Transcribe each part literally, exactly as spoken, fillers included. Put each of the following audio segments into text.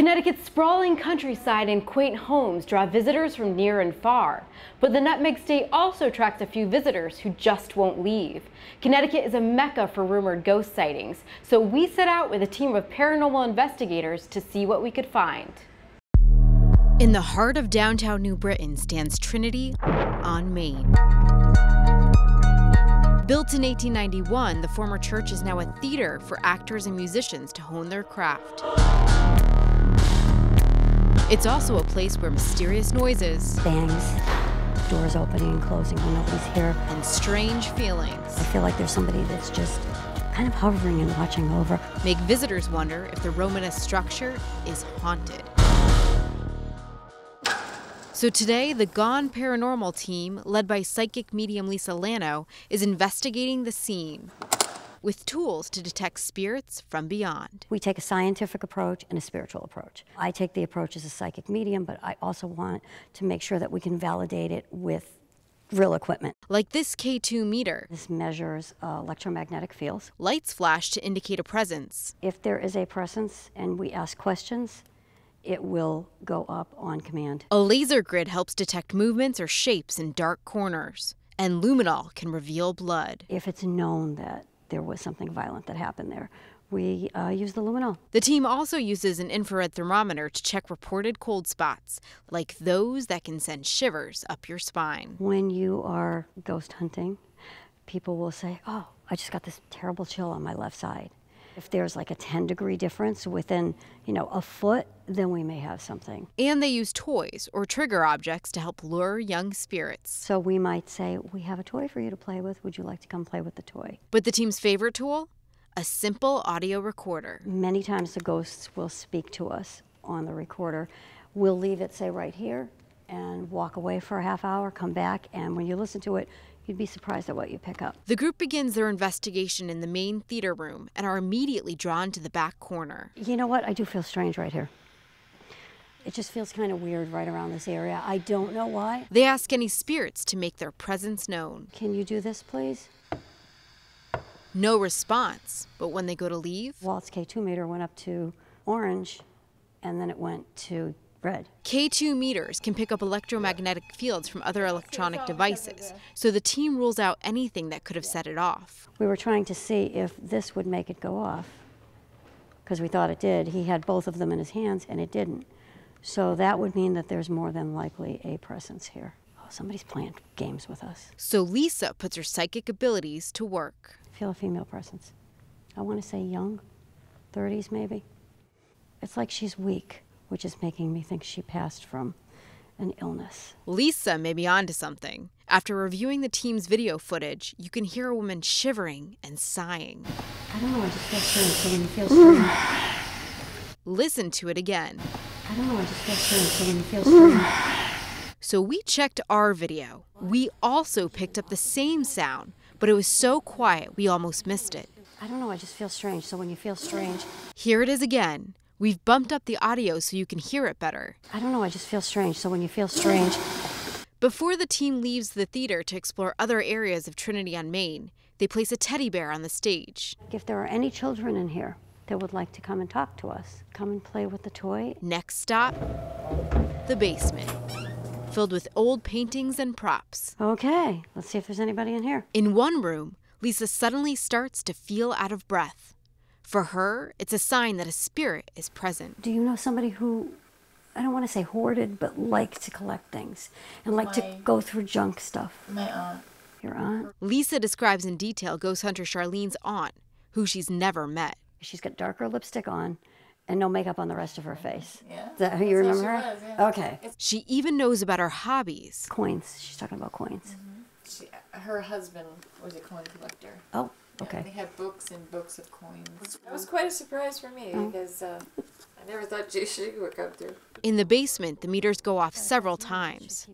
Connecticut's sprawling countryside and quaint homes draw visitors from near and far, but the Nutmeg State also attracts a few visitors who just won't leave. Connecticut is a mecca for rumored ghost sightings, so we set out with a team of paranormal investigators to see what we could find. In the heart of downtown New Britain stands Trinity on Main. Built in eighteen ninety-one, the former church is now a theater for actors and musicians to hone their craft. It's also a place where mysterious noises, bangs, doors opening and closing when nobody's here, and strange feelings, I feel like there's somebody that's just kind of hovering and watching over, make visitors wonder if the Romanesque structure is haunted. So today, the Gone Paranormal team, led by psychic medium Lisa Lano, is investigating the scene with tools to detect spirits from beyond. We take a scientific approach and a spiritual approach. I take the approach as a psychic medium, but I also want to make sure that we can validate it with real equipment. Like this K two meter. This measures uh, electromagnetic fields. Lights flash to indicate a presence. If there is a presence and we ask questions, it will go up on command. A laser grid helps detect movements or shapes in dark corners, and luminol can reveal blood. If it's known that there was something violent that happened there, we uh, use the luminol. The team also uses an infrared thermometer to check reported cold spots, like those that can send shivers up your spine. When you are ghost hunting, people will say, oh, I just got this terrible chill on my left side. If there's like a ten degree difference within, you know, a foot, then we may have something. And they use toys or trigger objects to help lure young spirits. So we might say, we have a toy for you to play with. Would you like to come play with the toy? But the team's favorite tool? A simple audio recorder. Many times the ghosts will speak to us on the recorder. We'll leave it, say, right here and walk away for a half hour, come back, and when you listen to it, you'd be surprised at what you pick up. The group begins their investigation in the main theater room and are immediately drawn to the back corner. You know what? I do feel strange right here. It just feels kind of weird right around this area. I don't know why. They ask any spirits to make their presence known. Can you do this, please? No response, but when they go to leave... Well, its K two meter went up to orange, and then it went to... red. K two meters can pick up electromagnetic fields from other electronic devices, so the team rules out anything that could have set it off. We were trying to see if this would make it go off, because we thought it did. He had both of them in his hands, and it didn't. So that would mean that there's more than likely a presence here. Oh, somebody's playing games with us. So Lisa puts her psychic abilities to work. I feel a female presence. I want to say young, thirties maybe. It's like she's weak, which is making me think she passed from an illness. Lisa may be onto something. After reviewing the team's video footage, you can hear a woman shivering and sighing. I don't know, I just feel strange, so when you feel strange. Listen to it again. I don't know, I just feel strange, so when you feel strange. So we checked our video. We also picked up the same sound, but it was so quiet we almost missed it. I don't know, I just feel strange, so when you feel strange. Here it is again. We've bumped up the audio so you can hear it better. I don't know, I just feel strange, so when you feel strange. Before the team leaves the theater to explore other areas of Trinity on Main, they place a teddy bear on the stage. If there are any children in here that would like to come and talk to us, come and play with the toy. Next stop, the basement, filled with old paintings and props. Okay, let's see if there's anybody in here. In one room, Lisa suddenly starts to feel out of breath. For her, it's a sign that a spirit is present. Do you know somebody who, I don't want to say hoarded, but liked to collect things and liked my, to go through junk stuff? My aunt. Your aunt? Lisa describes in detail ghost hunter Charlene's aunt, who she's never met. She's got darker lipstick on and no makeup on the rest of her face. Yeah. Is that who you That's remember her? Was, yeah. Okay. She even knows about her hobbies. Coins. She's talking about coins. Mm-hmm. she, her husband was a coin collector. Oh. Okay. Yeah, they had books and books of coins. That was quite a surprise for me oh. because uh, I never thought she would come through. In the basement, the meters go off several times.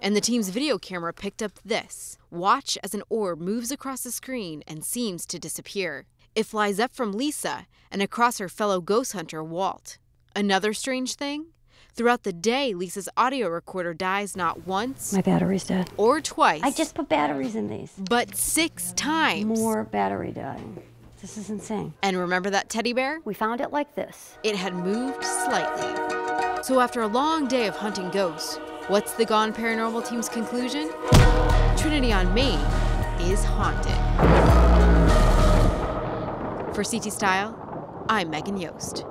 And the team's video camera picked up this. Watch as an orb moves across the screen and seems to disappear. It flies up from Lisa and across her fellow ghost hunter, Walt. Another strange thing? Throughout the day, Lisa's audio recorder dies not once. My battery's dead. Or twice. I just put batteries in these. But six times. More battery dying. This is insane. And remember that teddy bear? We found it like this. It had moved slightly. So after a long day of hunting ghosts, what's the Gone Paranormal team's conclusion? Trinity on Main is haunted. For C T Style, I'm Megan Yost.